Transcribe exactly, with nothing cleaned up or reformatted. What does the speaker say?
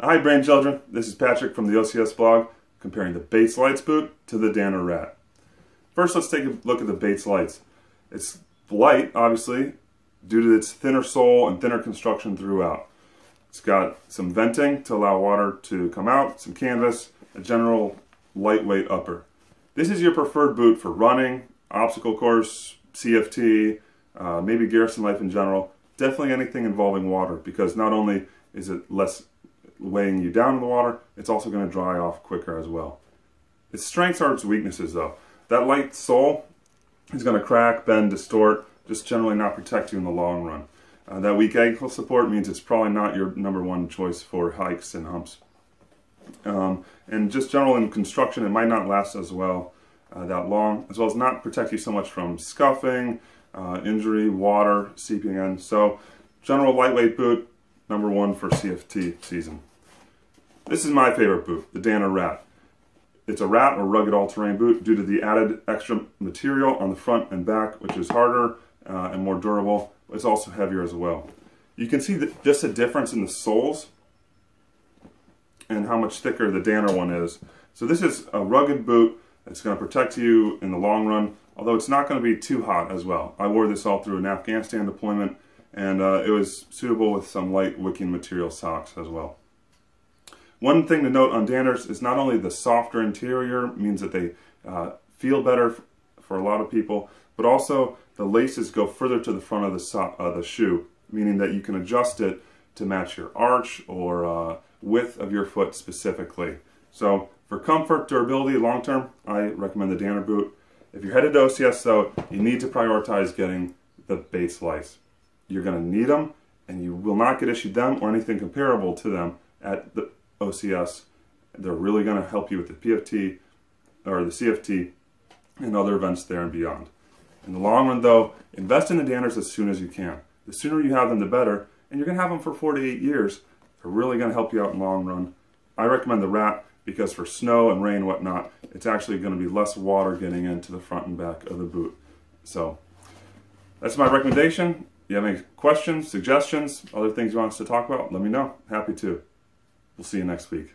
Hi brain children, this is Patrick from the O C S blog, comparing the Bates Lights boot to the Danner R A T. First let's take a look at the Bates Lights. It's light, obviously, due to its thinner sole and thinner construction throughout. It's got some venting to allow water to come out, some canvas, a general lightweight upper. This is your preferred boot for running, obstacle course, C F T, uh, maybe garrison life in general. Definitely anything involving water, because not only is it less weighing you down in the water, it's also going to dry off quicker as well. Its strengths are its weaknesses though. That light sole is going to crack, bend, distort, just generally not protect you in the long run. Uh, that weak ankle support means it's probably not your number one choice for hikes and humps. Um, and just general in construction, it might not last as well uh, that long, as well as not protect you so much from scuffing, uh, injury, water, seeping in. So general lightweight boot, number one for C F T season. This is my favorite boot, the Danner R A T. It's a R A T, or rugged all-terrain boot, due to the added extra material on the front and back, which is harder uh, and more durable. It's also heavier as well. You can see the, just the difference in the soles and how much thicker the Danner one is. So this is a rugged boot that's going to protect you in the long run, although it's not going to be too hot as well. I wore this all through an Afghanistan deployment, and uh, it was suitable with some light wicking material socks as well. One thing to note on Danners is not only the softer interior means that they uh, feel better for a lot of people, but also the laces go further to the front of the, so uh, the shoe, meaning that you can adjust it to match your arch or uh, width of your foot specifically. So for comfort, durability, long term, I recommend the Danner boot. If you're headed to O C S though, you need to prioritize getting the Bates Lights. You're going to need them, and you will not get issued them or anything comparable to them at the O C S. They're really going to help you with the P F T or the C F T and other events there and beyond. In the long run though, invest in the Danners as soon as you can. The sooner you have them, the better, and you're going to have them for four to eight years. They're really going to help you out in the long run. I recommend the R A T because for snow and rain and whatnot, it's actually going to be less water getting into the front and back of the boot. So that's my recommendation. If you have any questions, suggestions, other things you want us to talk about, let me know. Happy to. We'll see you next week.